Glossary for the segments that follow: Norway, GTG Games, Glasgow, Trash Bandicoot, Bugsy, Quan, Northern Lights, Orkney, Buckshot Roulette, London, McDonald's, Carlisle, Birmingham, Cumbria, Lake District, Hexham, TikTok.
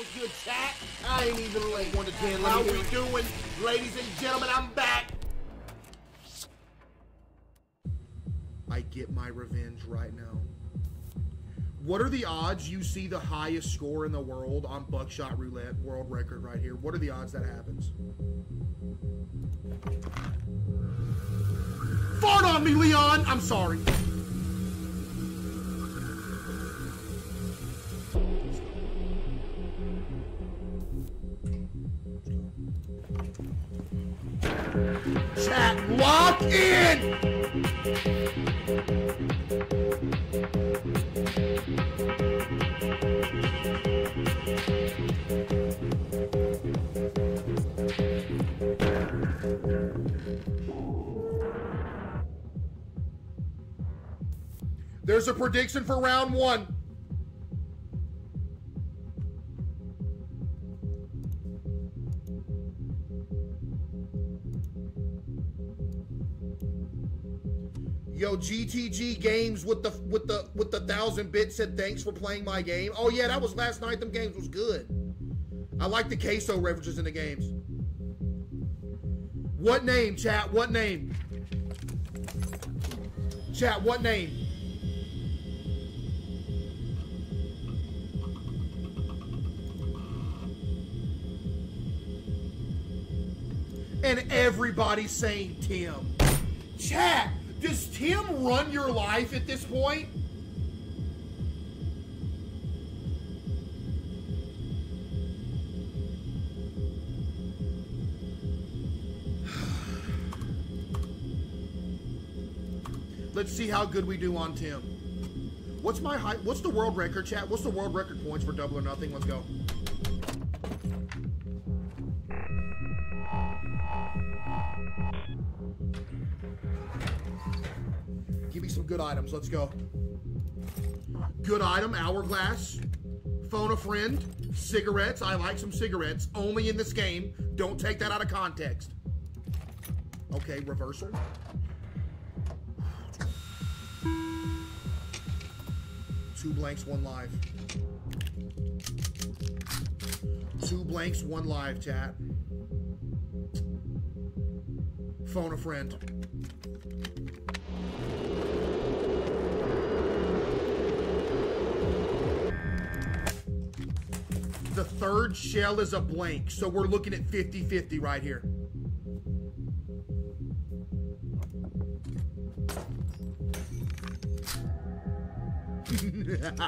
was good chat. I ain't even late. How we doing? Ladies and gentlemen, I'm back. I get my revenge right now. What are the odds you see the highest score in the world on Buckshot Roulette world record right here? What are the odds that happens? Fart on me, Leon! I'm sorry. Chat, lock in! There's a prediction for round one. Yo, GTG Games with the 1000-bit said thanks for playing my game. Oh yeah, that was last night. Them games was good. I like the queso references in the games. What name, chat? What name? Chat, what name? And everybody's saying Tim. Chat, does Tim run your life at this point? Let's see how good we do on Tim. What's my height? What's the world record, chat? What's the world record points for double or nothing? Let's go. Give me some good items. Let's go. Good item, hourglass, phone a friend, cigarettes. I like some cigarettes. Only in this game. Don't take that out of context. Okay, reversal. Two blanks, one live. Two blanks, one live, chat. Phone a friend. The third shell is a blank, so we're looking at 50-50 right here. Good night.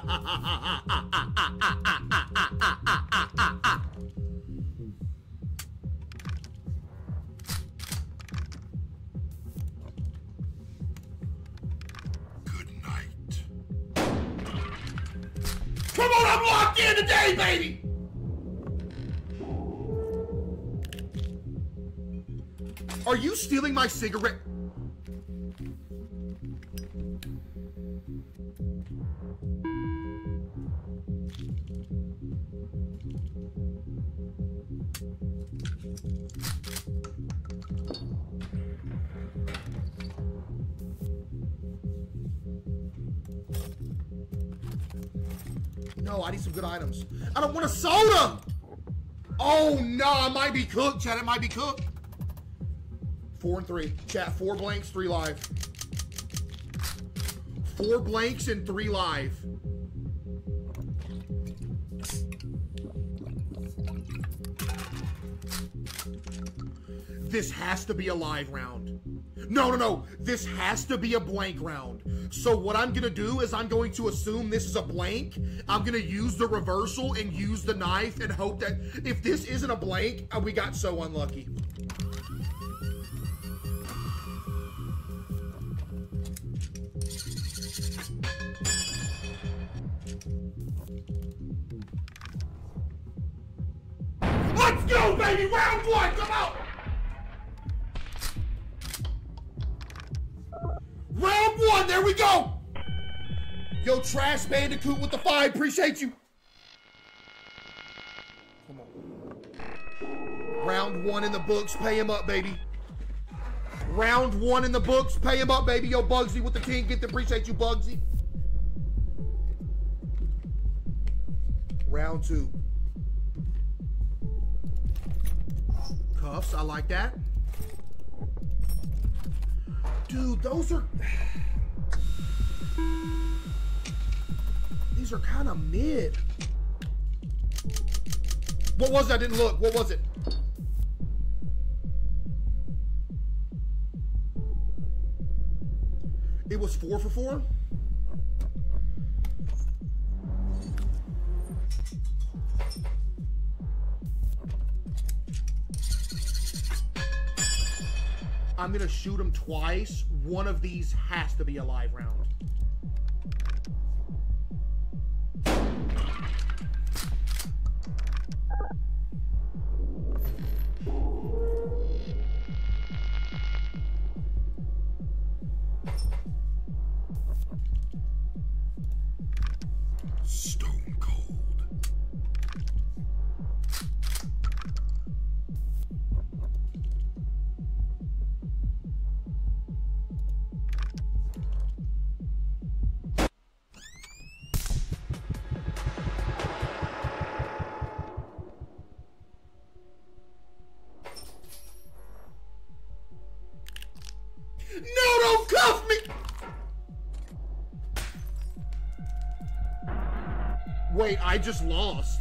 Come on, I'm locked in today, baby. Are you stealing my cigarette? No, I need some good items. I don't want a soda. Oh no, I might be cooked, chat. It might be cooked. 4 and 3. Chat, 4 blanks, 3 live. 4 blanks and 3 live. This has to be a live round. No, no, no. This has to be a blank round. So what I'm going to do is I'm going to assume this is a blank. I'm going to use the reversal and use the knife and hope that if this isn't a blank, we got so unlucky. Let's go, baby! Round one, come out! Round one, there we go! Yo, Trash Bandicoot with the 5, appreciate you! Come on. Round one in the books, pay him up, baby. Round one in the books, pay him up, baby. Yo, Bugsy with the 10, get the, appreciate you, Bugsy. Round two. handcuffs. I like that. Dude, those are... These are kind of mid. What was it? I didn't look. What was it? It was 4 for 4? I'm going to shoot him twice. One of these has to be a live round. Wait, I just lost.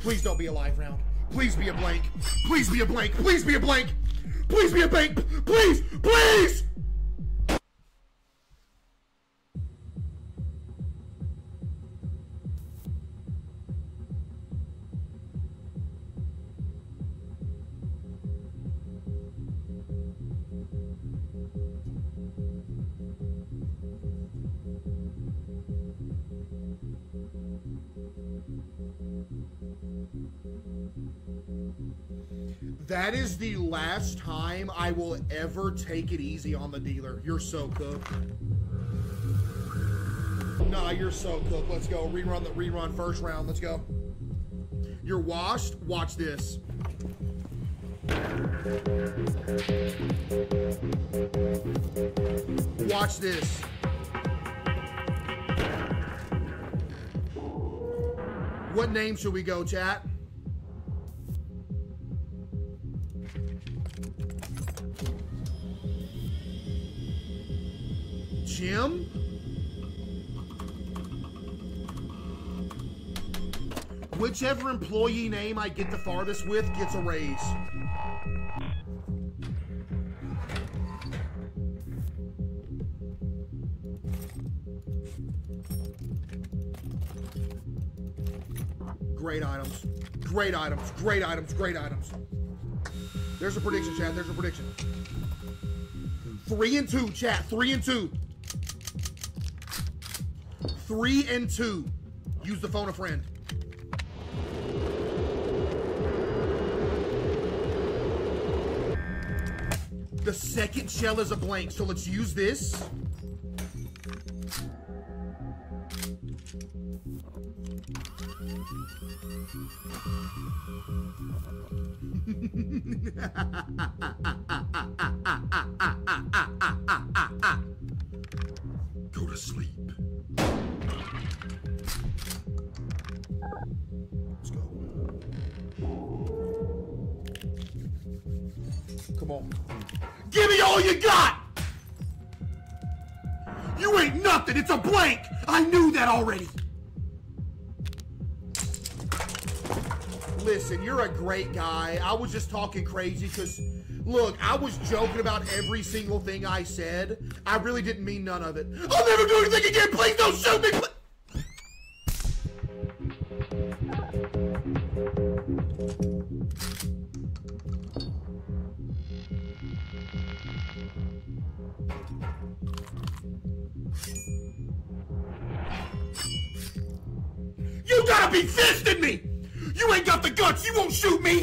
Please don't be a live round. Please be a blank. Please be a blank. Please be a blank. Please be a blank. Please, please. That is the last time I will ever take it easy on the dealer. You're so cooked. Nah, you're so cooked. Let's go. Rerun the rerun first round. Let's go. You're washed. Watch this. Watch this. What name should we go, chat? Jim? Whichever employee name I get the farthest with gets a raise. Great items. Great items. Great items. Great items. There's a prediction, chat. There's a prediction. 3 and 2, chat. 3 and 2. 3 and 2. Use the phone a friend. The second shell is a blank, so let's use this. Go to sleep. Let's go. Come on. Give me all you got! You ain't nothing, it's a blank! I knew that already! Listen, you're a great guy. I was just talking crazy because, look, I was joking about every single thing I said. I really didn't mean none of it. I'll never do anything again! Please don't shoot me! Please. You gotta be fisting me! You ain't got the guts, you won't shoot me!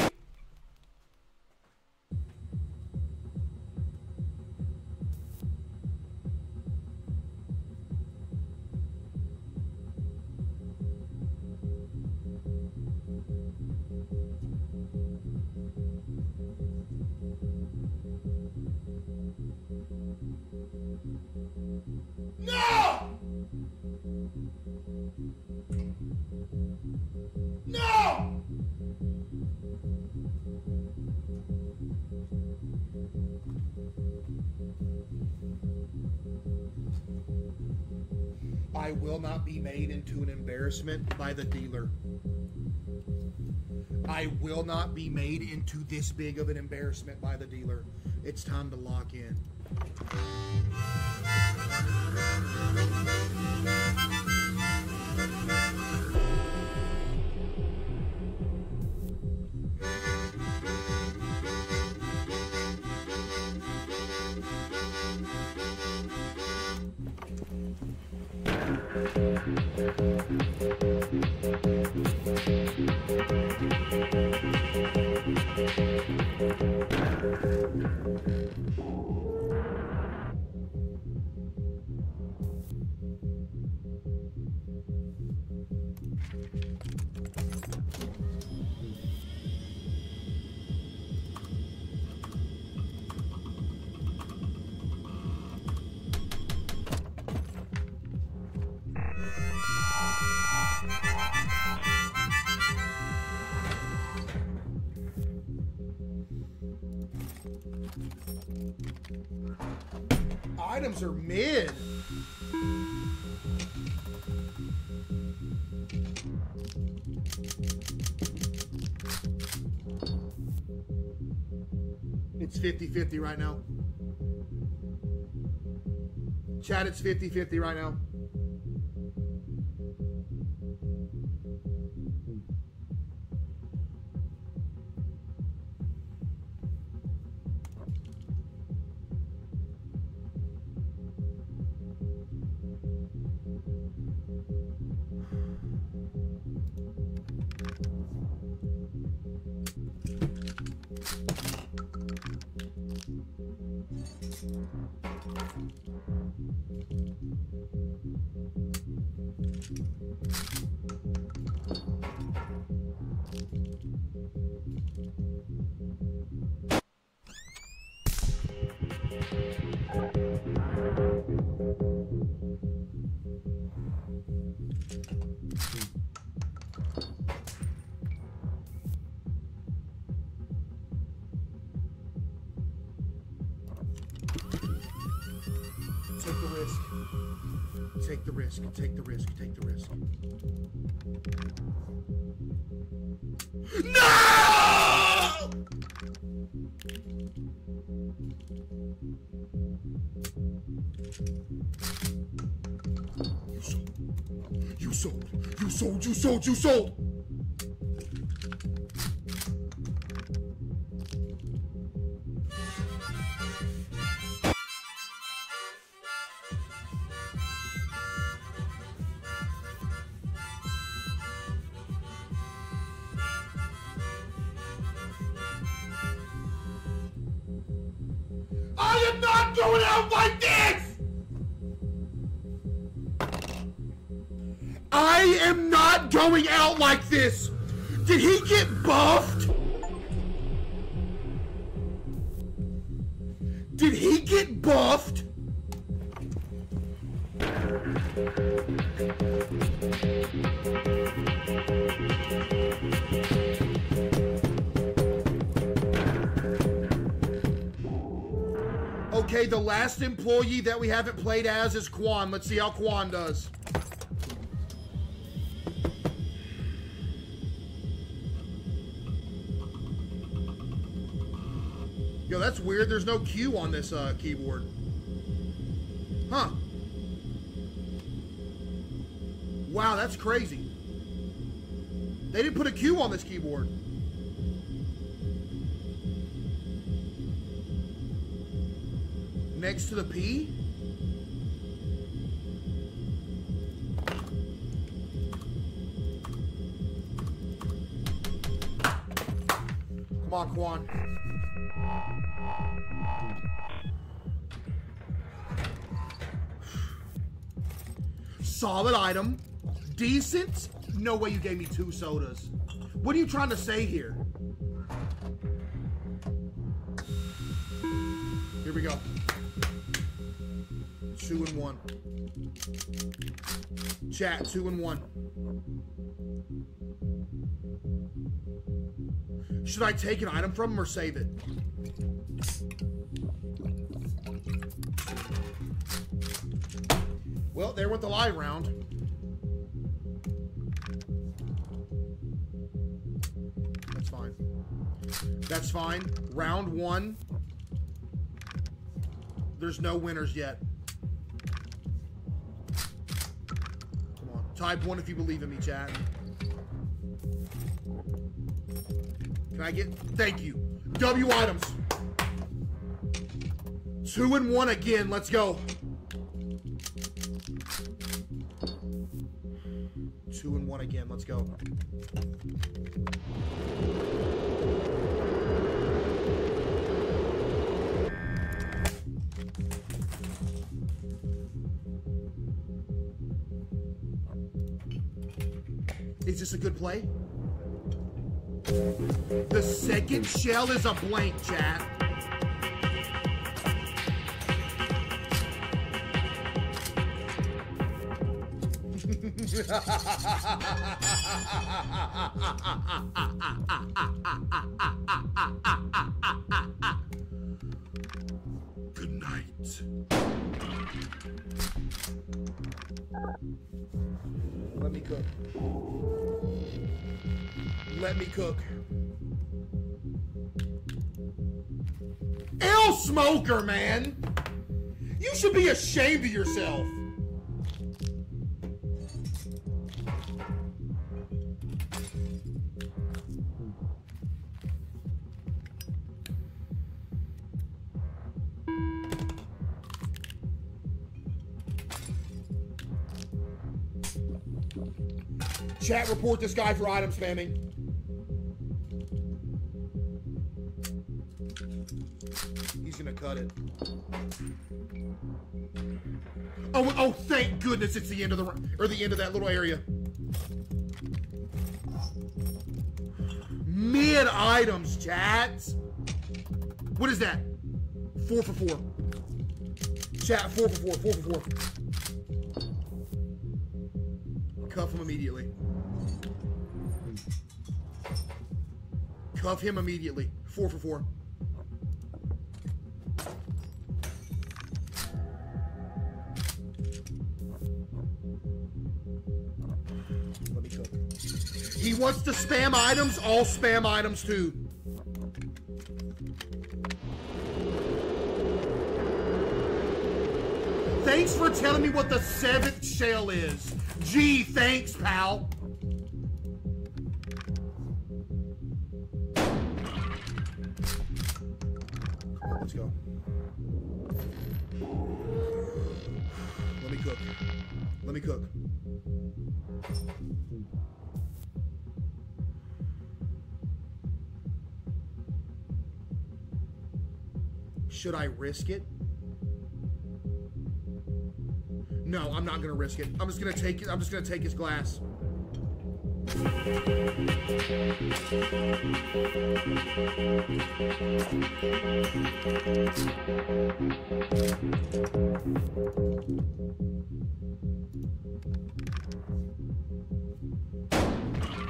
No! I will not be made into an embarrassment by the dealer. I will not be made into this big of an embarrassment by the dealer. It's time to lock in. Items are mid. It's 50-50 right now. Chat, it's 50-50 right now. Take the risk, take the risk. No! You sold, you sold, you sold, you sold, you sold! Employee that we haven't played as is Quan. Let's see how Quan does. Yo, that's weird. There's no Q on this keyboard. Huh. Wow, that's crazy. They didn't put a Q on this keyboard. Next to the P? Come on, Quan. Solid item. Decent. No way you gave me two sodas. What are you trying to say here? Here we go. 2 and 1. Chat, 2 and 1. Should I take an item from him or save it? Well, there went the live round. That's fine. That's fine. Round 1. There's no winners yet. Come on. Type 1 if you believe in me, chat. Can I get... Thank you. W items. 2 and 1 again. Let's go. 2 and 1 again. Let's go. Is this a good play? The second shell is a blank, chat. Good night. Let me cook. Let me cook. L Smoker, man! You should be ashamed of yourself. Chat, report this guy for item spamming. He's gonna cut it. Oh, oh! Thank goodness it's the end of the end of that little area. Mid items, chat. What is that? 4 for 4. Chat, 4 for 4. 4 for 4. Cuff him immediately. Cuff him immediately. 4 for 4. Let me cook. He wants to spam items. All spam items too. Thanks for telling me what the 7th shell is. Gee, thanks, pal. Let's go. Let me cook. Let me cook. Should I risk it? No, I'm not gonna risk it. I'm just gonna take it. I'm just gonna take his glass.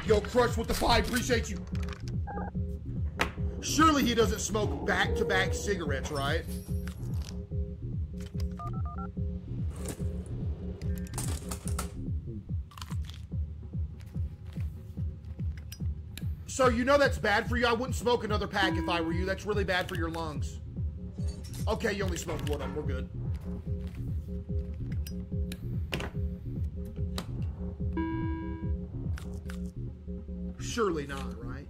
Yo, Crush with the 5, appreciate you. Surely he doesn't smoke back-to-back cigarettes, right? Sir, you know that's bad for you. I wouldn't smoke another pack if I were you. That's really bad for your lungs. Okay, you only smoked 1 of them. We're good. Surely not, right?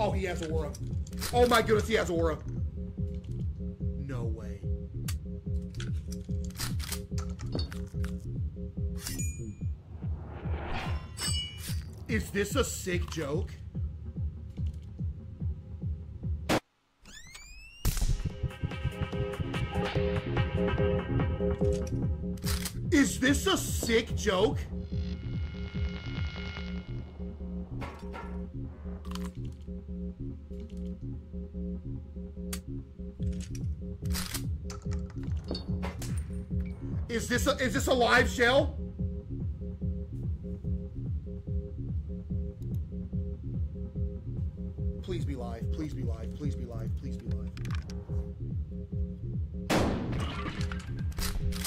Oh, he has aura. Oh my goodness, he has aura. No way. Is this a sick joke? Is this a sick joke? Is this a live shell? Please be live, please be live, please be live, please be live.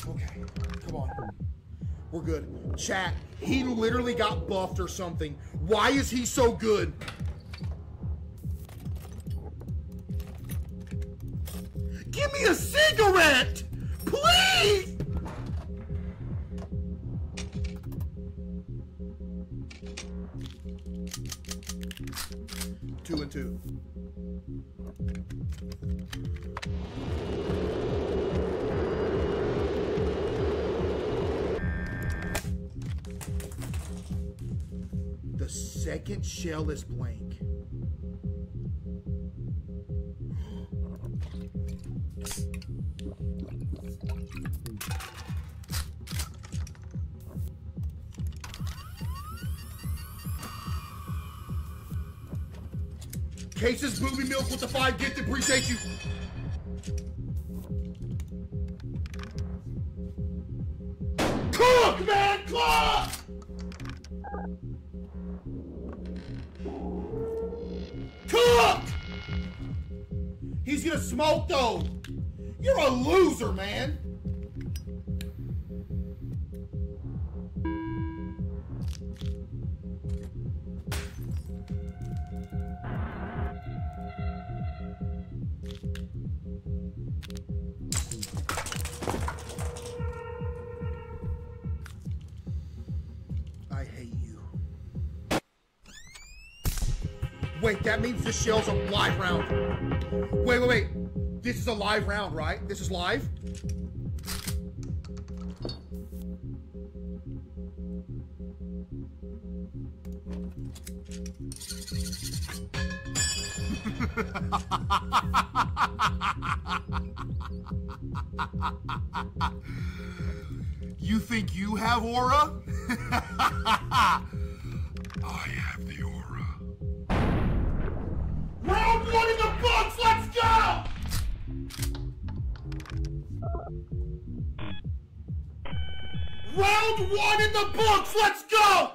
Okay, come on. We're good. Chat, he literally got buffed or something. Why is he so good? Give me a cigarette! Please! Two and two. The second shell is blank. Cases Booby Milk with the 5 gifted, appreciate you. Cook, man, cook! Cook! He's gonna smoke though. You're a loser, man. Wait, that means this shell's a live round. Wait, wait, wait. This is a live round, right? This is live? You think you have aura? I have the aura. Round one in the books, let's go! Round one in the books, let's go!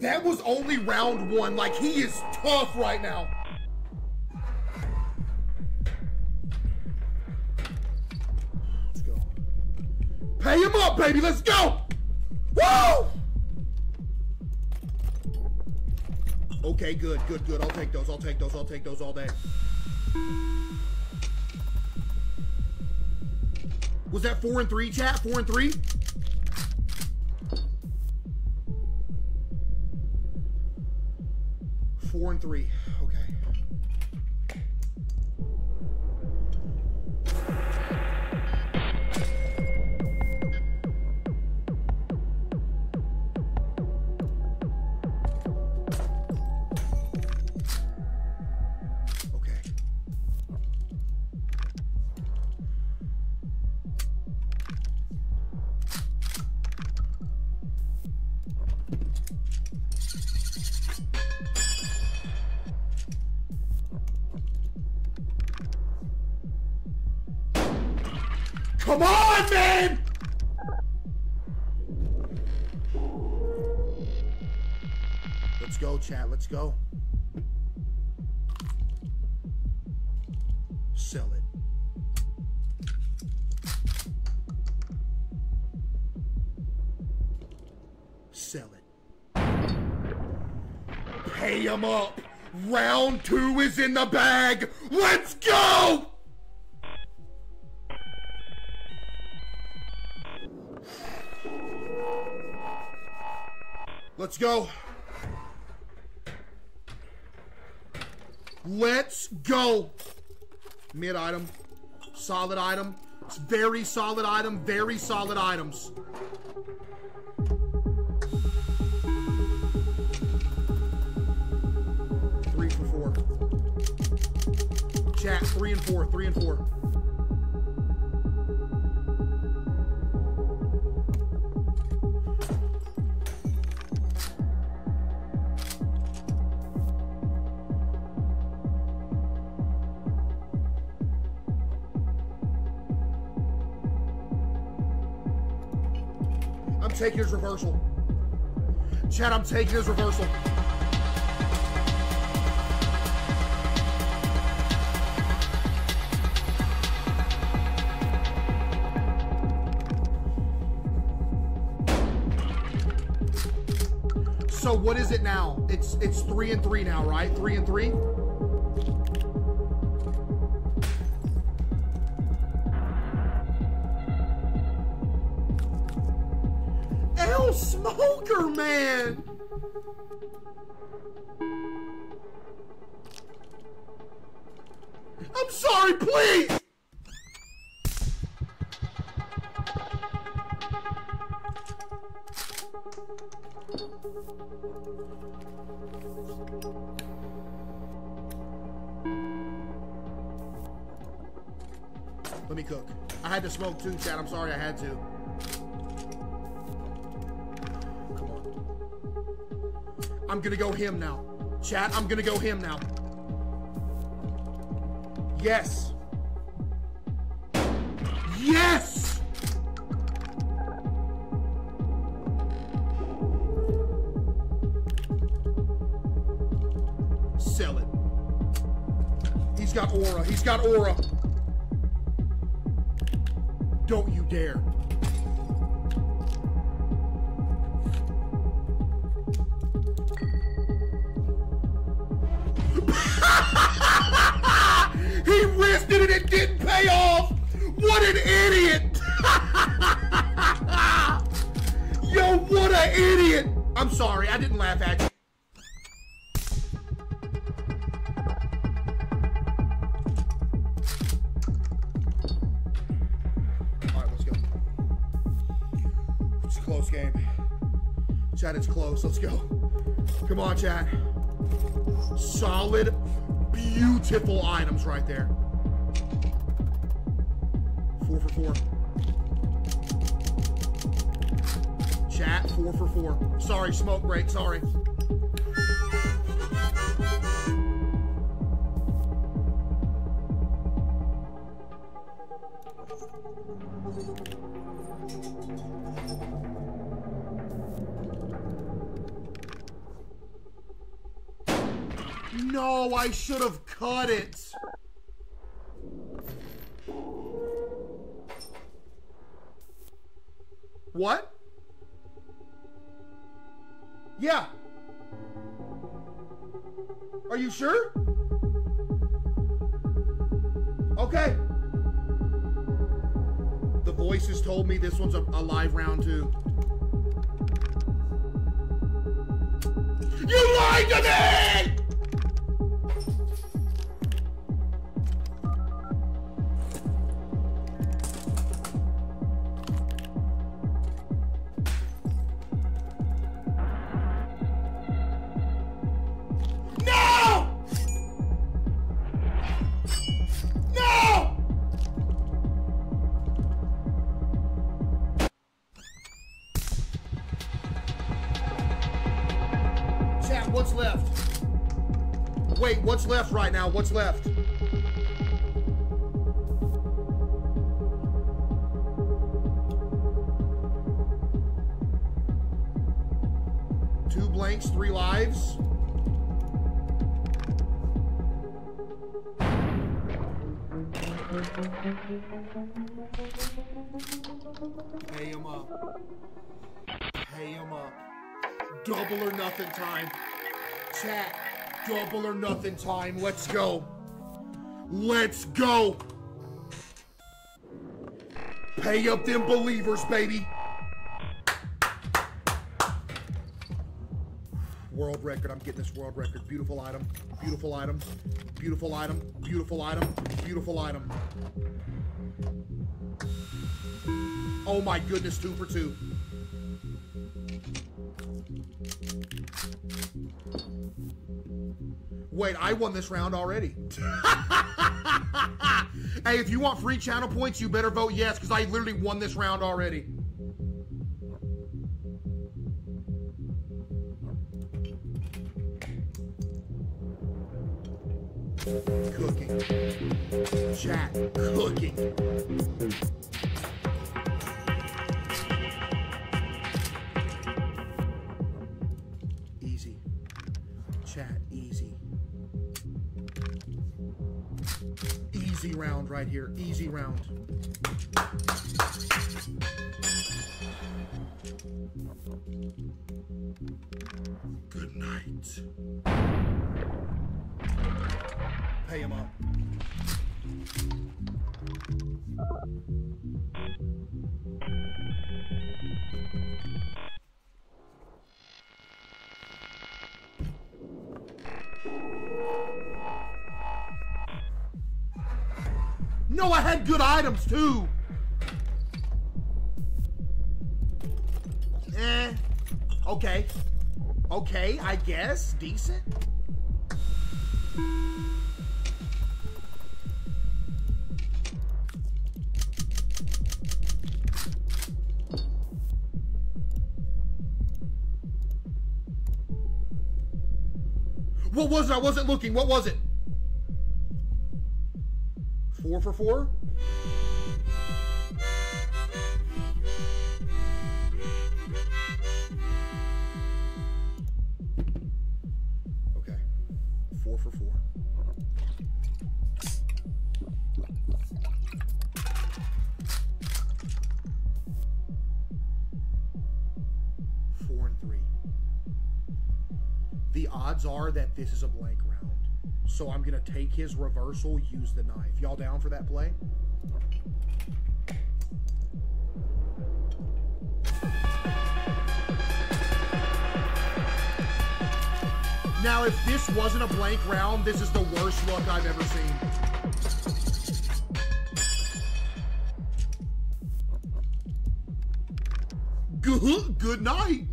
That was only round one, like he is tough right now. Let's go. Pay him up, baby, let's go! Woo! Okay, good, good, good. I'll take those, I'll take those, I'll take those all day. Was that 4 and 3, chat? 4 and 3? Four and three, okay. Come on, man! Let's go, chat. Let's go. Sell it. Sell it. Pay him up. Round two is in the bag. Let's go! Let's go. Let's go. Mid item. Solid item. It's very solid item. Very solid items. Three for four. Chat, 3 and 4. 3 and 4. I'm taking his reversal. Chad, I'm taking his reversal. So what is it now? It's 3-3 now, right? 3-3. El Smoker, man. I'm sorry, please. Let me cook. I had to smoke too, Chad. I'm sorry, I had to. Come on. I'm gonna go him now. Chad, I'm gonna go him now. Yes. Yes! Sell it. He's got aura. He's got aura. Don't you dare. He risked it and it didn't pay off. What an idiot. Yo, what an idiot. I'm sorry, I didn't laugh at you. Close game. Chad, it's close. Let's go. Come on, Chad. Solid, beautiful items right there. 4 for 4. Chat, 4 for 4. Sorry, smoke break. Sorry. No, I should have cut it. What? Yeah. Are you sure? Okay. The voices told me this one's a live round too. You lied to me! What's left? Wait, what's left right now? What's left? Two blanks, 3 lives. Pay him up. Pay him up. Double or nothing time. Chat, double or nothing time. Let's go. Let's go. Pay up them believers, baby. World record. I'm getting this world record. Beautiful item. Beautiful item. Beautiful item. Beautiful item. Beautiful item. Oh my goodness, 2 for 2. Wait, I won this round already. Hey, if you want free channel points, you better vote yes, because I literally won this round already. Cooking. Chat, cooking. round right here. Easy round. Good night. Pay him up. No, I had good items too. Eh. Okay. Okay, I guess. Decent. What was it? I wasn't looking. What was it? 4 for 4? Okay. 4 for 4. The odds are that this is a blank round. So I'm gonna take his reversal, use the knife. Y'all down for that play? Now, if this wasn't a blank round, this is the worst luck I've ever seen. Good night.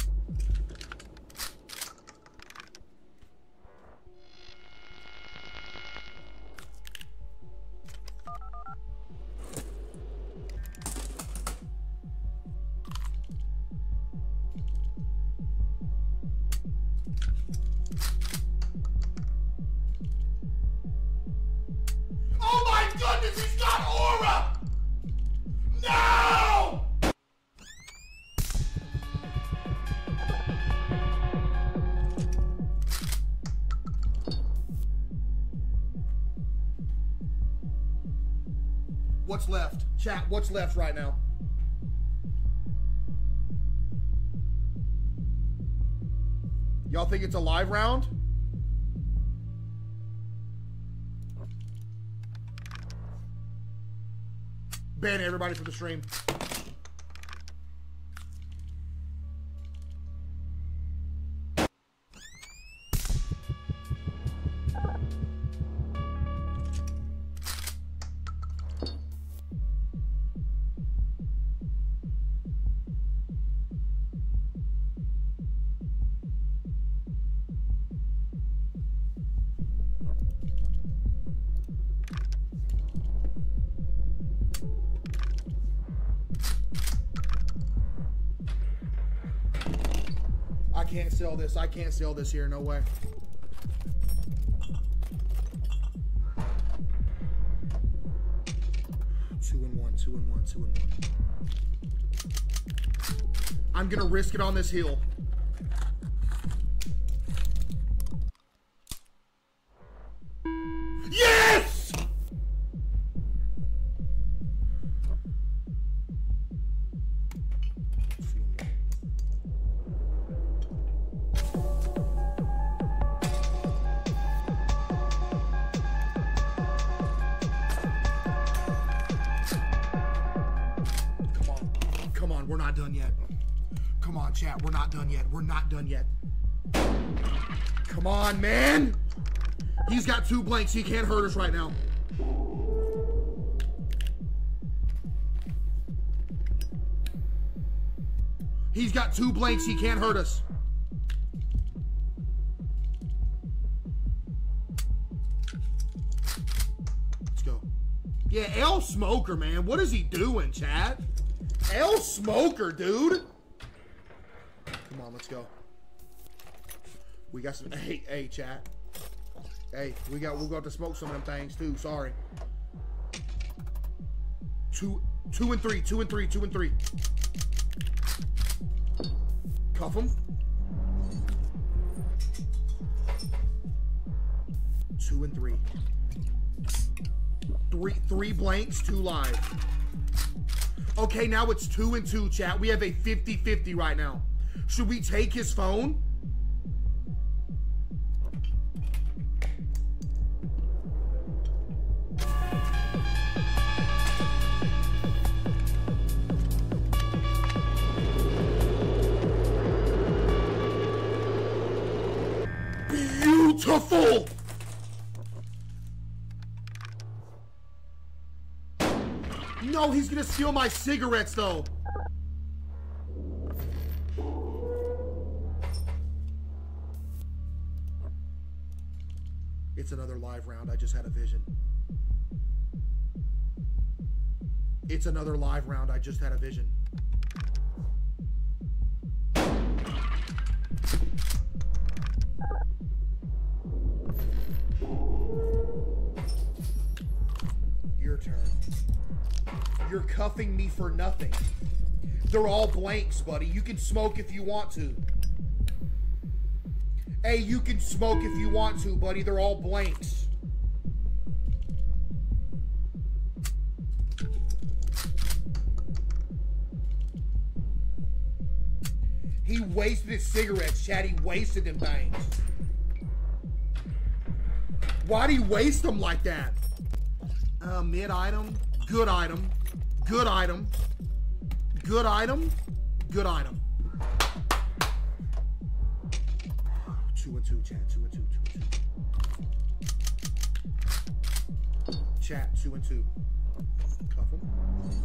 What's left? Chat, what's left right now? Y'all think it's a live round? Ban everybody from the stream. This. I can't sell this here, no way. Two and one, two and one, two and one. I'm gonna risk it on this hill. Yes! Chat, we're not done yet. We're not done yet. Come on, man. He's got 2 blanks. He can't hurt us right now. He's got 2 blanks. He can't hurt us. Let's go. Yeah, L Smoker, man. What is he doing, chat? L Smoker, dude. Come on, let's go. We got some. Hey, chat. Hey, we'll have to smoke some of them things too. Sorry. 2, 2 and 3, 2 and 3, 2 and 3. Cuff them. 2 and 3. Three blanks, two live. Okay, now it's 2 and 2, chat. We have a 50-50 right now. Should we take his phone? Beautiful! No, he's gonna steal my cigarettes though. It's another live round. I just had a vision. It's another live round. I just had a vision. Your turn. You're cuffing me for nothing. They're all blanks, buddy. You can smoke if you want to. Hey, you can smoke if you want to, buddy. They're all blanks. He wasted his cigarettes, chat. He wasted them things. Why'd he waste them like that? Mid item. Good item. Good item. Good item. Good item. 2 and 2, chat. 2 and 2. 2 and 2. Chat. 2 and 2. Cuff him.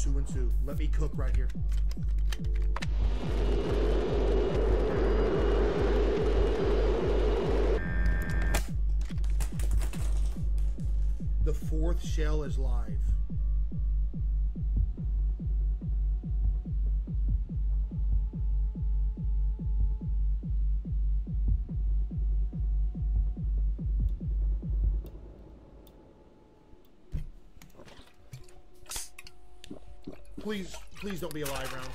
2 and 2. Let me cook right here. The fourth shell is live. Please, please don't be a live round.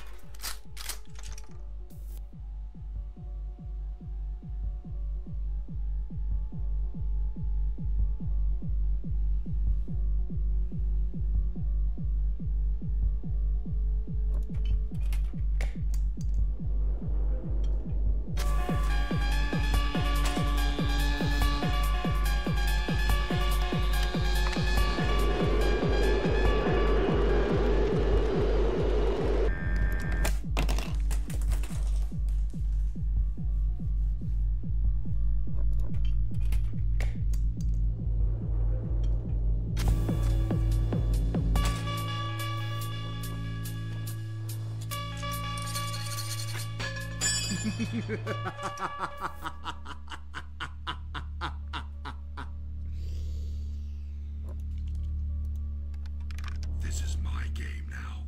This is my game now.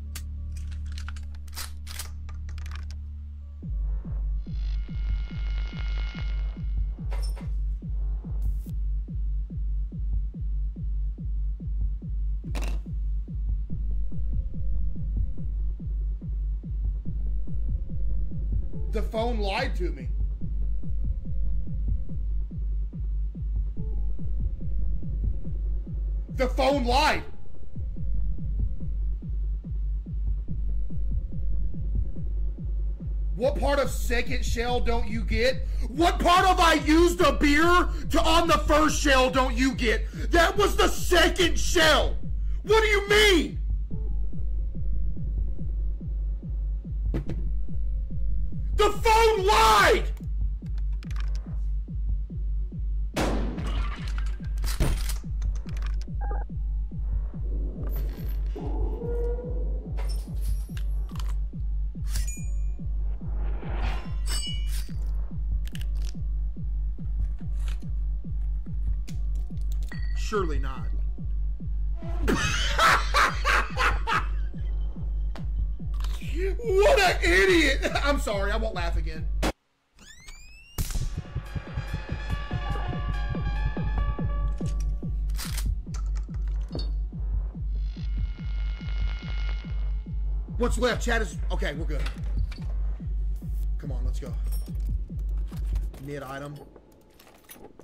The phone lied to me. The phone lied. What part of second shell don't you get? What part of I used a beer to on the first shell don't you get? That was the second shell. What do you mean? The phone lied! Surely not. What an idiot! I'm sorry, I won't laugh again. What's left? Chat is... Okay, we're good. Come on, let's go. Mid item.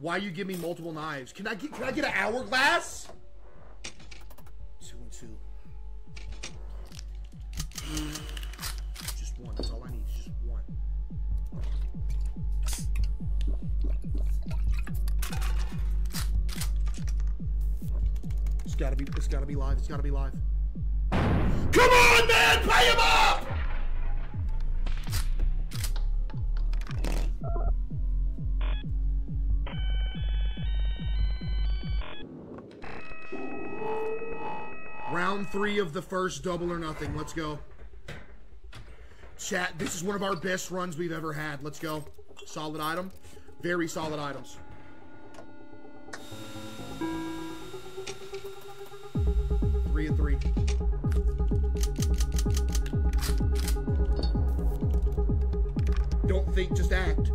Why you give me multiple knives? Can I get an hourglass? 2 and 2. Just one. That's all I need. Just one. It's gotta be live. It's gotta be live. Come on, man! Pay him up! Round 3 of the first double or nothing. Let's go. Chat, this is one of our best runs we've ever had. Let's go. Solid item. Very solid items. Three and three. Don't think, just act.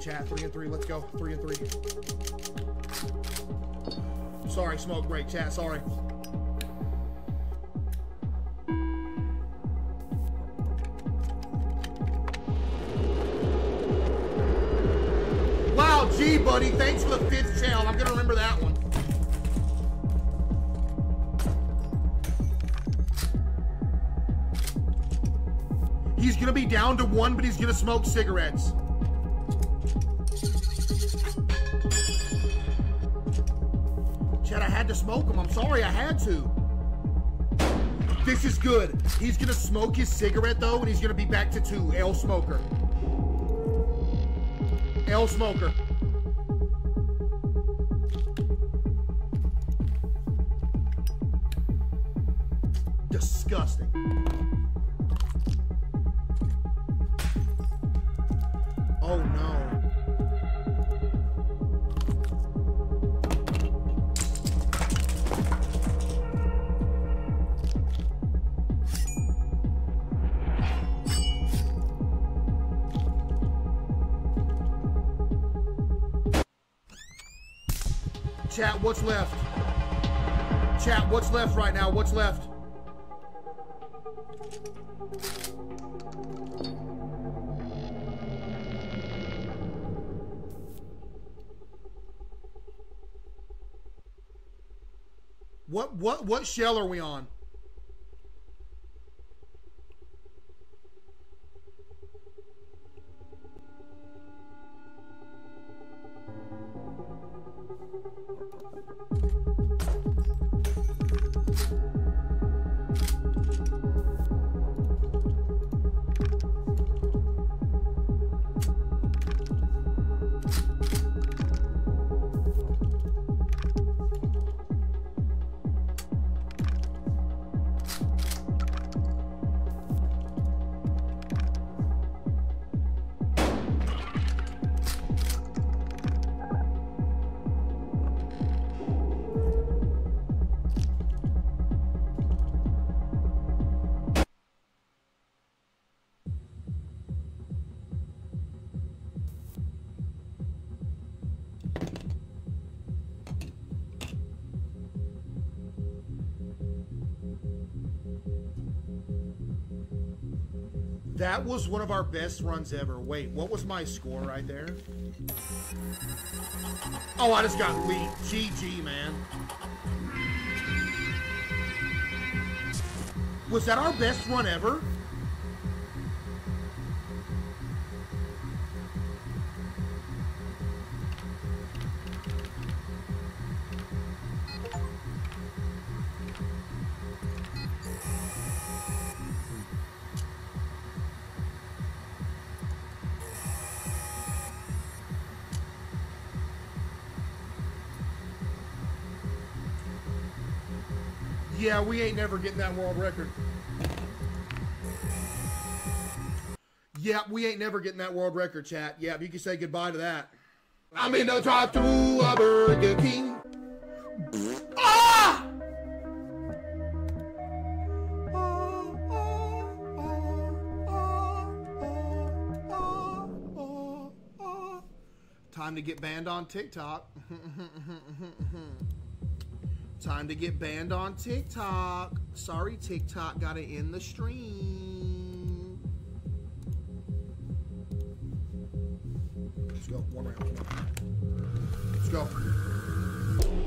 Chat, 3 and 3, let's go. 3 and 3. Sorry, smoke break, chat, sorry. Wow, G buddy, thanks for the 5th channel. I'm gonna remember that one. He's gonna be down to 1, but he's gonna smoke cigarettes. Smoke him. I'm sorry, I had to. This is good. He's gonna smoke his cigarette though, and he's gonna be back to 2. L smoker. L smoker. Disgusting. Oh no. Chat, what's left? Chat, what's left right now? What's left? What shell are we on? That was one of our best runs ever. Wait, what was my score right there? Oh, I just got leaked. GG, man. Was that our best run ever? Yeah, we ain't never getting that world record. Yeah, we ain't never getting that world record, chat. Yeah, you can say goodbye to that. I'm in the drive-thru of Burger King. Ah! Time to get banned on TikTok. Time to get banned on TikTok. Sorry, TikTok, gotta end the stream. Let's go, one round. Let's go.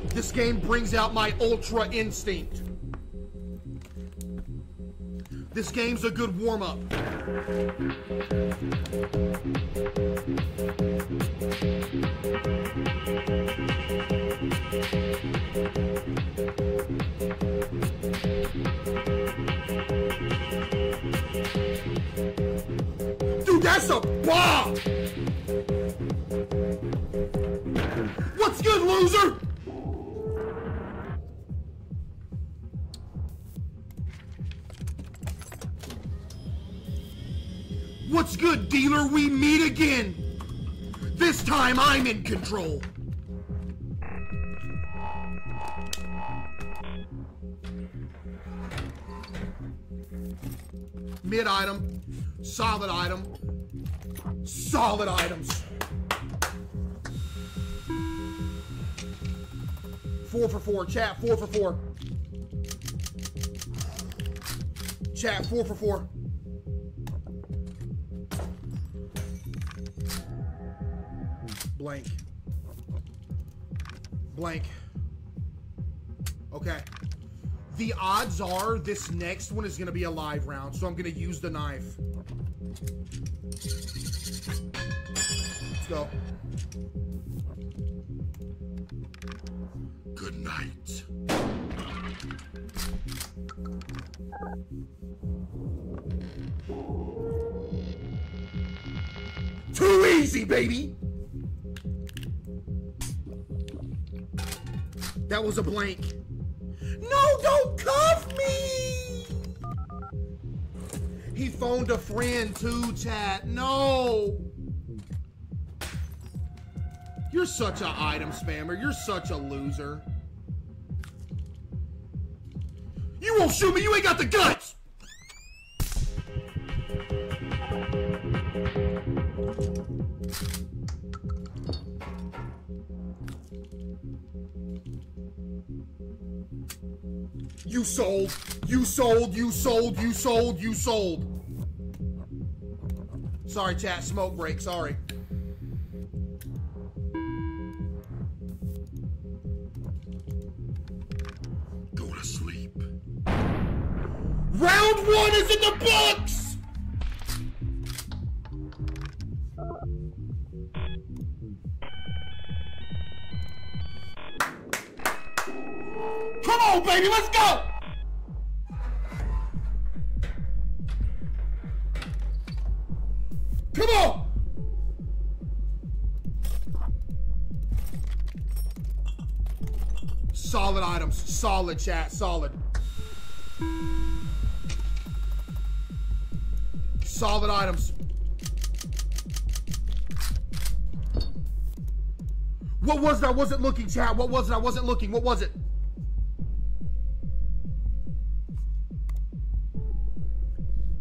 This game brings out my ultra instinct. This game's a good warm-up. Dude, that's a bomb! What's good, loser? What's good, dealer? We meet again. This time I'm in control. Mid item, solid item, solid items. 4 for 4, chat, 4 for 4. Chat, 4 for 4. Blank. Blank. Okay. The odds are this next one is going to be a live round, so I'm going to use the knife. Let's go. Good night. Too easy, baby! That was a blank. No, don't cuff me! He phoned a friend too, chat. No! You're such an item spammer. You're such a loser. You won't shoot me. You ain't got the guts! You sold, you sold, you sold, you sold, you sold. Sorry, chat, smoke break, sorry. Go to sleep. Round 1 is in the books! Come on, baby, let's go! Come on! Solid items, solid, chat, solid. Solid items. What was it? I wasn't looking, chat. What was it? I wasn't looking. What was it?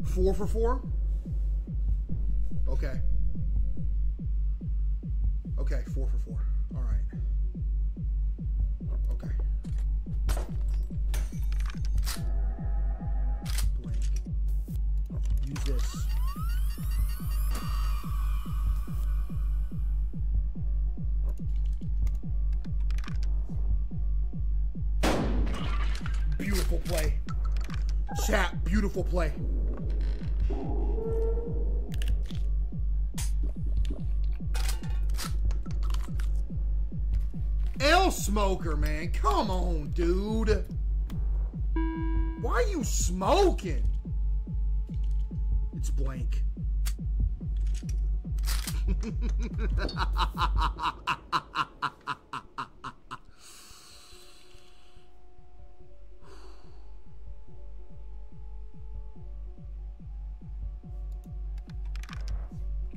Four for four? Okay. Okay, 4 for 4. All right. Okay. Blank. Use this. play. Chat, beautiful play. L Smoker, man. Come on, dude. Why are you smoking? It's blank.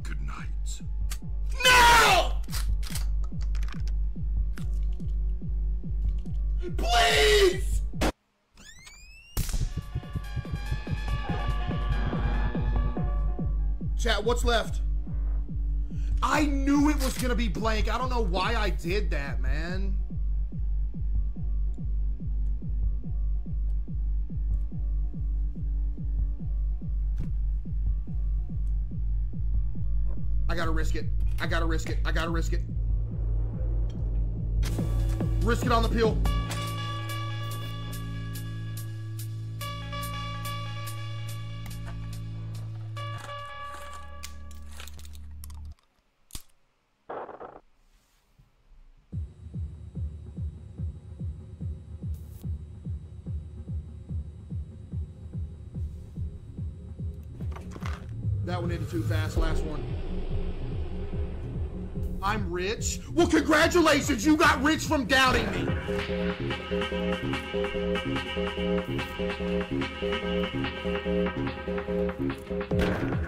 Good night. No! Please! Chat, what's left? I knew it was gonna be blank. I don't know why I did that, man. I gotta risk it. I gotta risk it. I gotta risk it. Risk it on the peel. That one ended too fast, last one. I'm rich? Well, congratulations, you got rich from doubting me.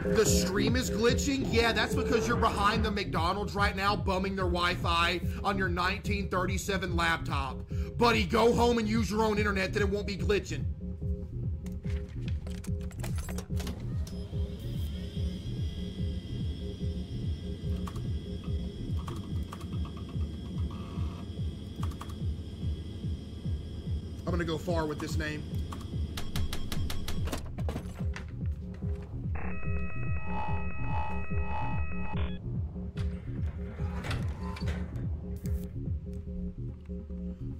The stream is glitching? Yeah, that's because you're behind the McDonald's right now, bumming their Wi-Fi on your 1937 laptop. Buddy, go home and use your own internet, then it won't be glitching. I'm gonna go far with this name.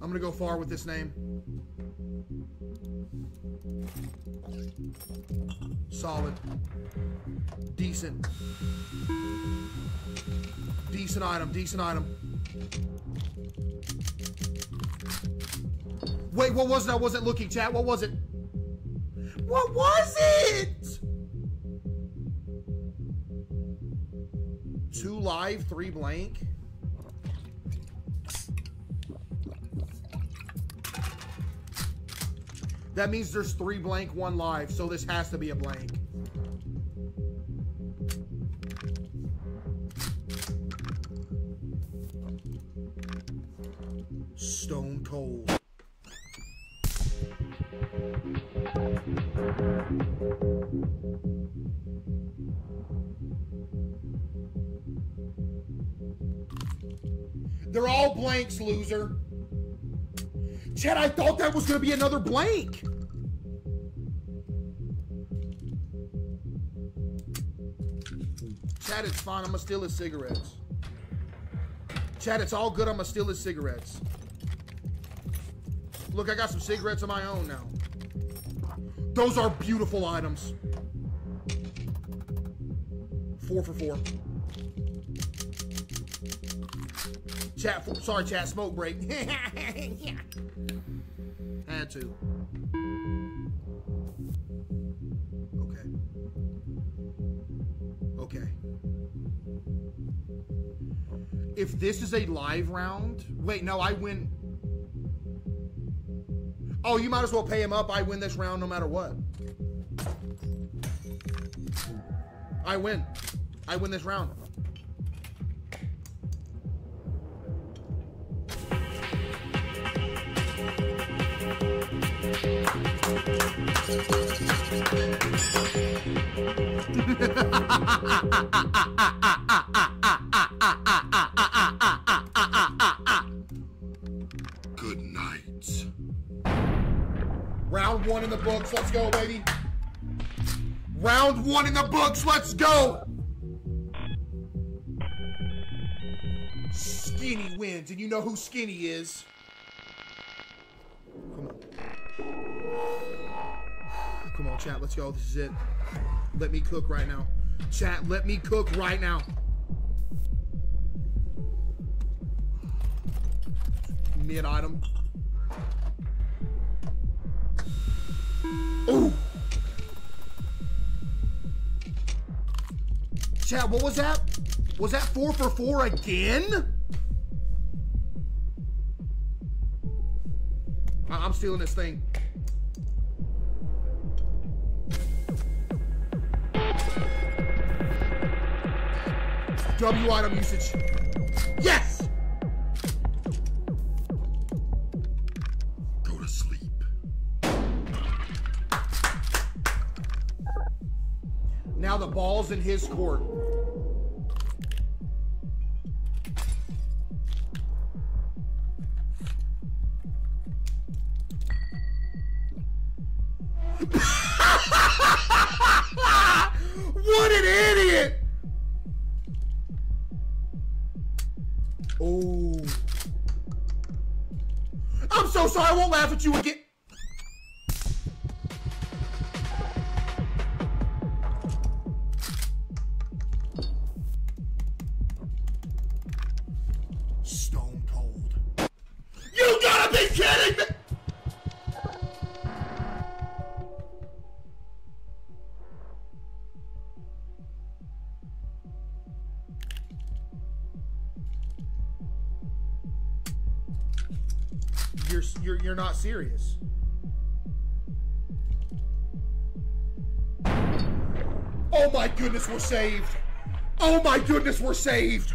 I'm gonna go far with this name. Solid. Decent. Decent item, decent item. Wait, what was it? I wasn't looking, chat. What was it? What was it? 2 live, 3 blank. That means there's 3 blank, 1 live. So this has to be a blank. Stone cold. They're all blanks, loser. Chad, I thought that was going to be another blank. Chad, it's fine. I'm going to steal his cigarettes. Chad, it's all good. I'm going to steal his cigarettes. Look, I got some cigarettes of my own now. Those are beautiful items. 4 for 4. Chat, sorry, chat, smoke break. Yeah. Had to. Okay. Okay. If this is a live round, wait, no, I win. Oh, you might as well pay him up. I win this round no matter what. I win. I win this round. Good night. Round 1 in the books. Let's go, baby. Round 1 in the books. Let's go. Skinny wins, and you know who Skinny is. Come on. Come on, chat. Let's go. This is it. Let me cook right now. Chat, let me cook right now. Mid-item. Ooh. Chat, what was that? Was that 4 for 4 again? I'm stealing this thing. W item usage. Yes! Go to sleep. Now the ball's in his court. What an idiot! Oh. I'm so sorry, I won't laugh at you again. Stone cold. You gotta be kidding me! You're not serious. Oh my goodness, we're saved. Oh my goodness, we're saved.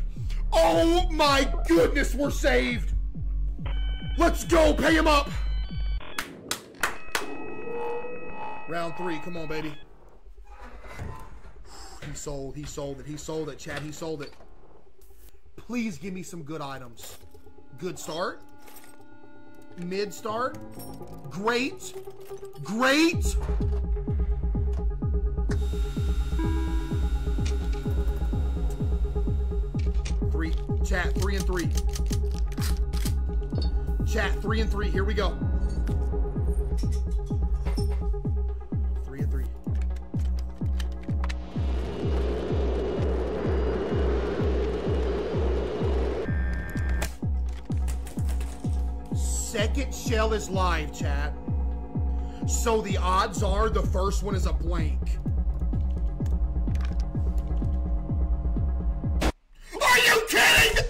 Oh my goodness, we're saved. Let's go, pay him up. Round 3, come on, baby. He sold it, Chad, he sold it. Please give me some good items. Good start. Mid start. Great. Great. Three. Chat, 3 and 3. Chat, 3 and 3. Here we go. 3 and 3. Second shell is live, chat. So the odds are the first one is a blank. Are you kidding?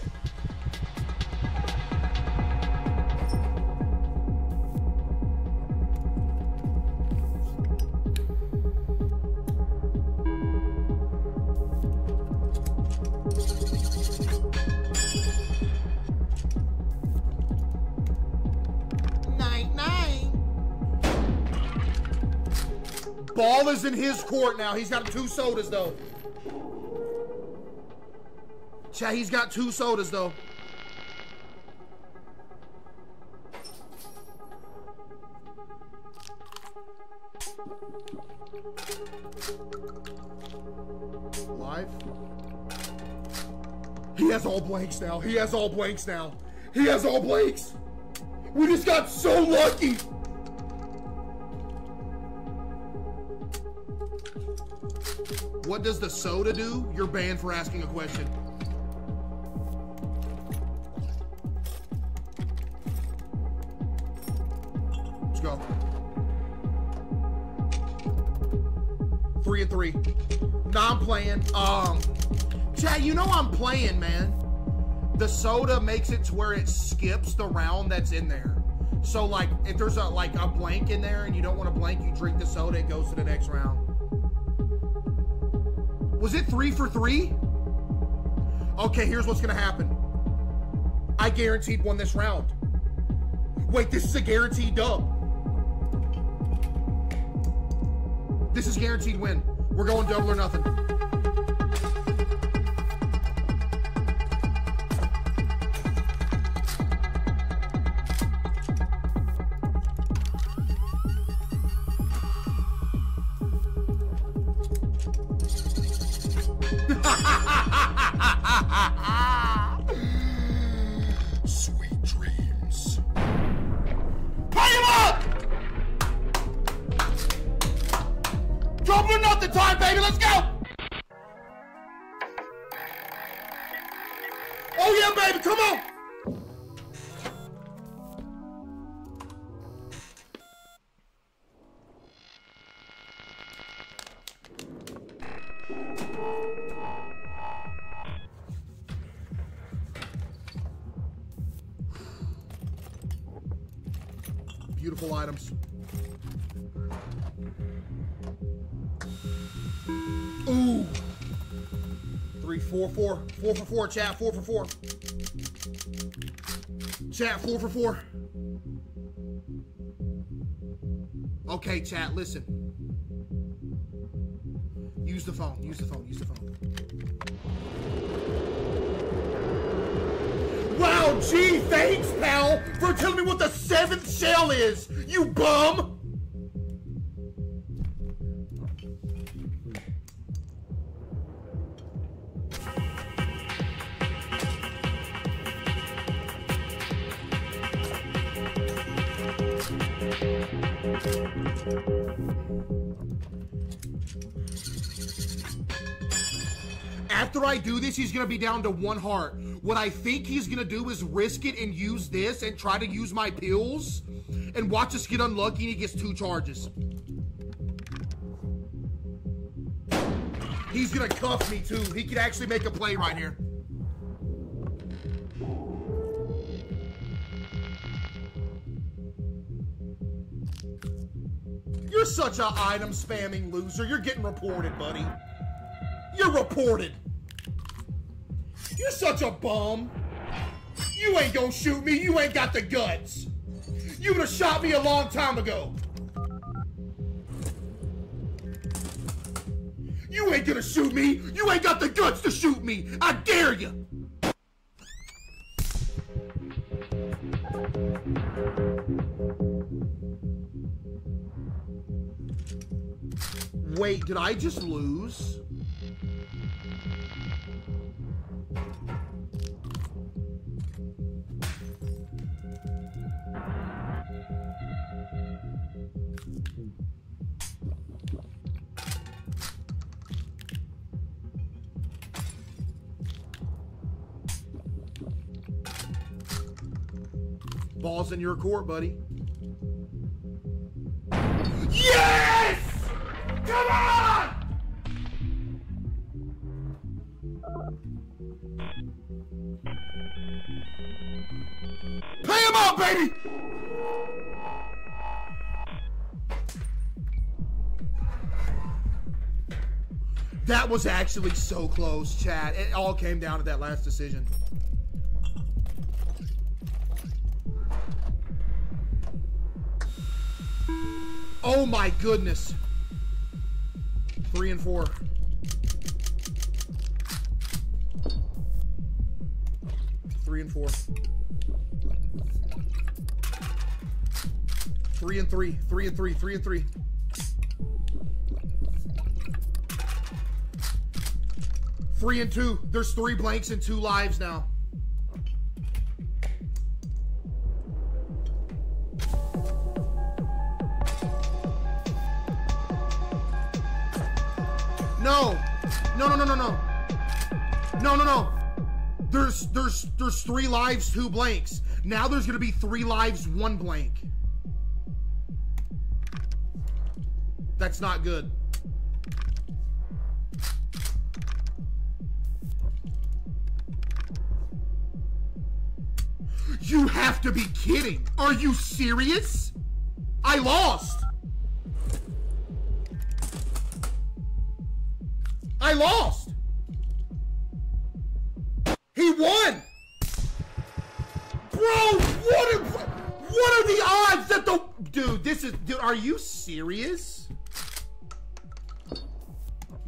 Ball is in his court now. He's got 2 sodas, though. Chat, he's got 2 sodas, though. Live. He has all blanks now. He has all blanks now. He has all blanks. We just got so lucky. What does the soda do? You're banned for asking a question. Let's go. 3 and 3. Nah, I'm playing. Chat, you know I'm playing, man. The soda makes it to where it skips the round that's in there. So, like, if there's a blank in there and you don't want a blank, you drink the soda, it goes to the next round. Was it 3 for 3? Okay, here's what's gonna happen. I guaranteed won this round. Wait, this is a guaranteed dub. This is guaranteed win. We're going double or nothing. Sweet dreams. Pay him up! baby, come on! Beautiful items. Ooh! 3, 4, 4. 4 for 4, chat. 4 for 4. Chat, 4 for 4. Okay, chat, listen. Use the phone, use the phone, use the phone. Wow, gee, thanks, pal, for telling me what the 7th shell is, you bum! After I do this, he's gonna be down to 1 heart. What I think he's gonna do is risk it and use this and try to use my pills and watch us get unlucky and he gets 2 charges. He's gonna cuff me too. He could actually make a play right here. You're such an item spamming loser. You're getting reported, buddy. You're reported. You're such a bum. You ain't gonna shoot me. You ain't got the guts. You would've shot me a long time ago. You ain't gonna shoot me. You ain't got the guts to shoot me. I dare you. Wait, did I just lose? Ball's in your court, buddy. Yes! Come on! Pay him up, baby! That was actually so close, chat. It all came down to that last decision. Oh my goodness. 3 and 4. Three and four. 3 and 3. 3 and 3. 3 and 3. Three and two. There's 3 blanks and 2 lives now. No. There's 3 lives, 2 blanks. Now there's gonna be 3 lives, 1 blank. That's not good. You have to be kidding. Are you serious? I lost. I lost. He won. Bro, what are the odds that the... Dude, this is... Dude, are you serious?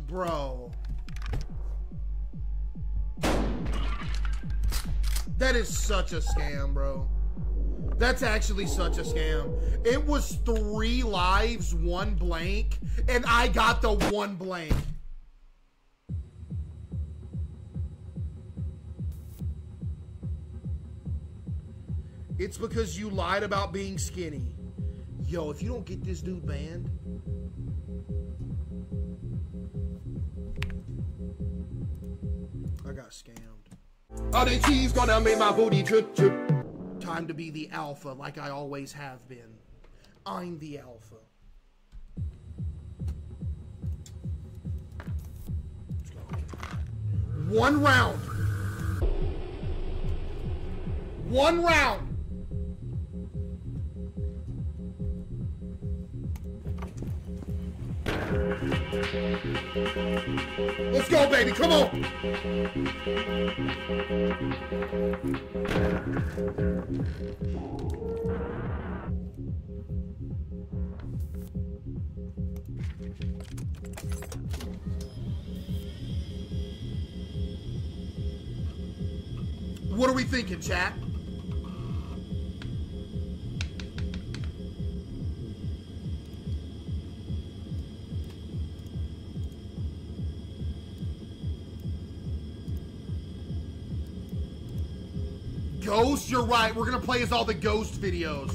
Bro. That is such a scam, bro. That's actually such a scam. It was 3 lives, 1 blank, and I got the 1 blank. It's because you lied about being skinny. Yo, if you don't get this dude banned. I got scammed. All the cheese gonna make my booty drip drip. Time to be the alpha like I always have been. I'm the alpha. One round. One round. Let's go, baby. Come on. What are we thinking, chat? Ghost, you're right. We're gonna play as all the ghost videos.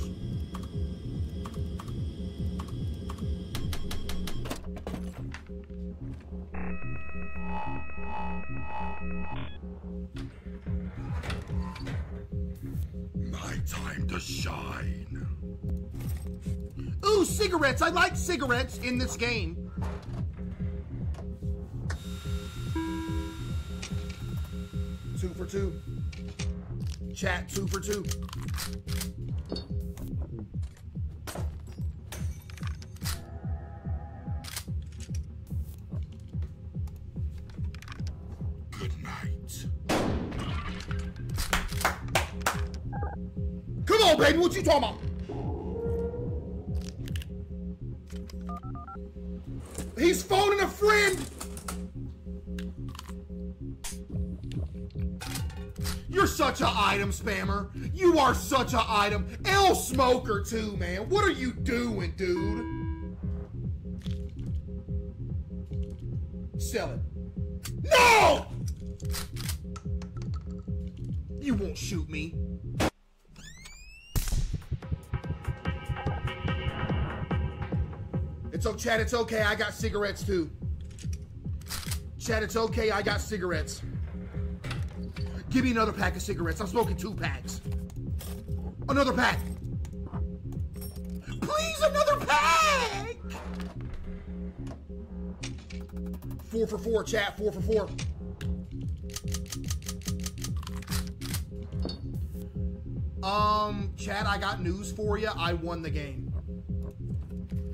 My time to shine. Ooh, cigarettes. I like cigarettes in this game. Two for two. Chat, 2 for 2. Good night. Come on, baby, what you talking about? He's phoning a friend. You're such an item spammer. You are such an item. L smoker too, man. What are you doing, dude? Sell it. No! You won't shoot me. It's okay, chat, it's okay. I got cigarettes too. Chat, it's okay. I got cigarettes. Give me another pack of cigarettes. I'm smoking 2 packs. Another pack. Please, another pack! 4 for 4, chat. 4 for 4. Chat, I got news for you. I won the game.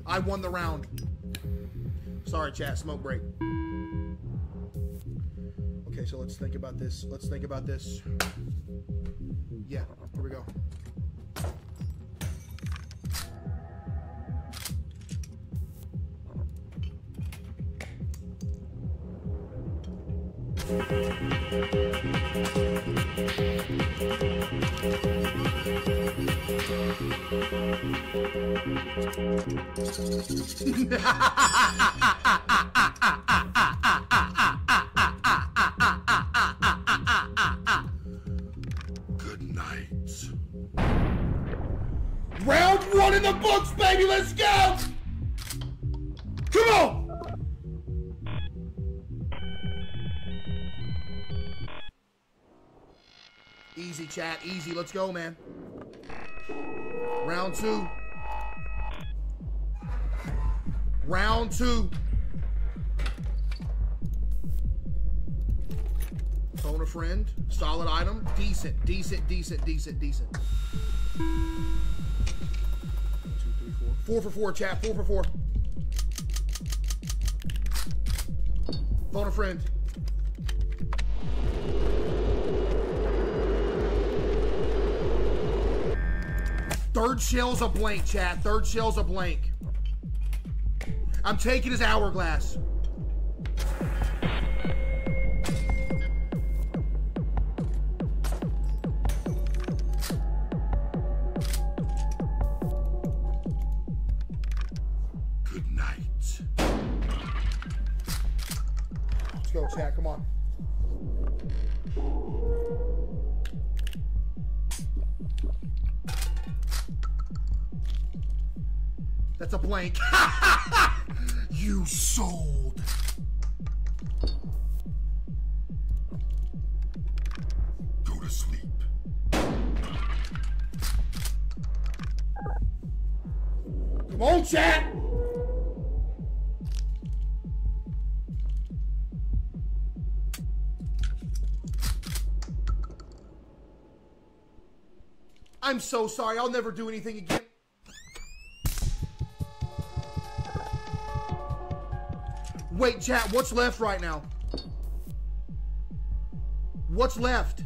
I won the round. Sorry, chat. Smoke break. Okay, so let's think about this. Let's think about this. Yeah, here we go. Round 1 in the books, baby. Let's go. Come on. Easy, chat. Easy. Let's go, man. Round 2. Round 2. Phone a friend. Solid item. Decent. Decent. Decent. Decent. Decent. 4 for 4, chat. 4 for 4. Phone a friend. Third shell's a blank, chat. Third shell's a blank. I'm taking his hourglass. Chat, come on. That's a blank. You sold. Come on, chat. I'm so sorry. I'll never do anything again. Wait, chat, what's left right now? What's left?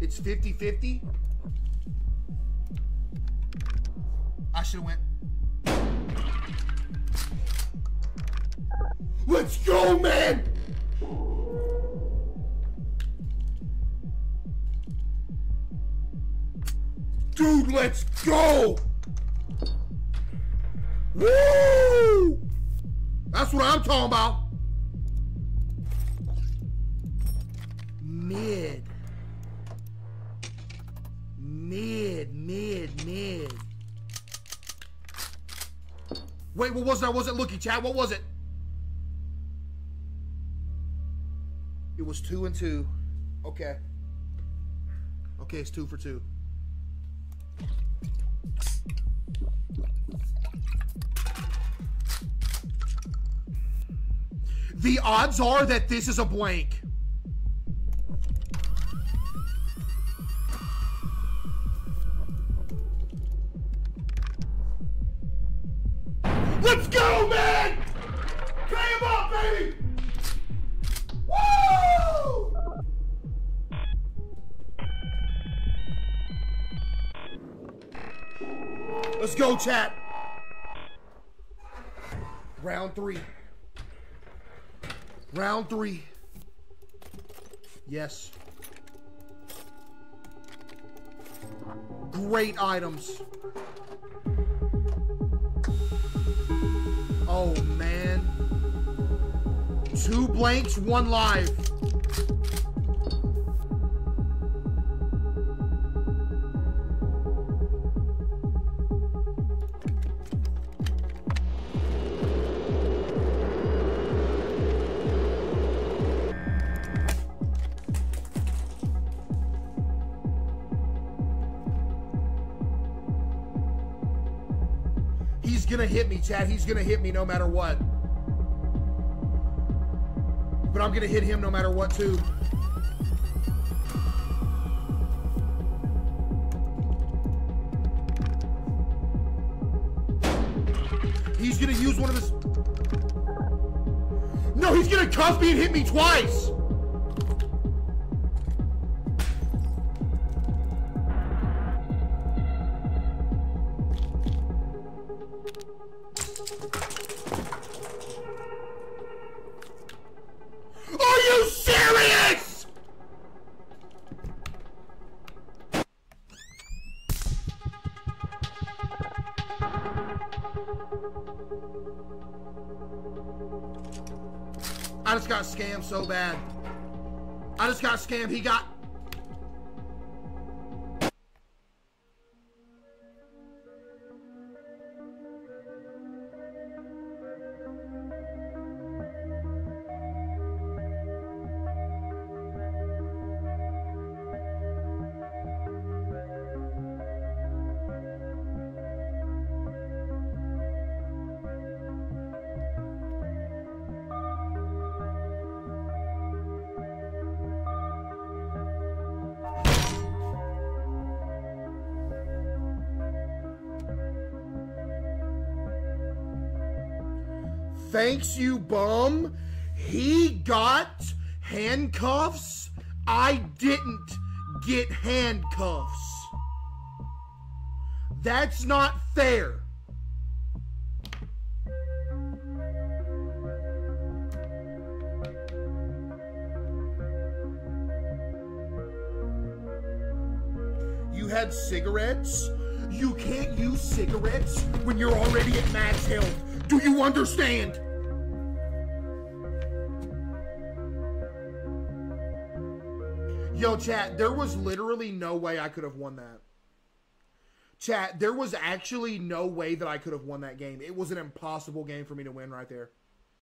It's 50-50. I should have went. Let's go, man! Dude, let's go! Woo! That's what I'm talking about. Mid. Mid, mid, mid. Wait, what was that? Was it looky, chat? What was it? It was 2 and 2. Okay. Okay, it's 2 for 2. The odds are that this is a blank. Let's go, man! Pay him up, baby! Woo! Let's go, chat. Round 3. Round 3. Yes. Great items. Oh, man. 2 blanks, 1 live. Hit me, chat. He's gonna hit me no matter what. But I'm gonna hit him no matter what, too. He's gonna use one of his... No, he's gonna cuff me and hit me twice! So bad. I just got scammed. He got... Thanks, you bum. He got handcuffs. I didn't get handcuffs. That's not fair. You had cigarettes? You can't use cigarettes when you're already at max health. Do you understand? Yo, chat, there was literally no way I could have won that. Chat, there was actually no way that I could have won that game. It was an impossible game for me to win right there.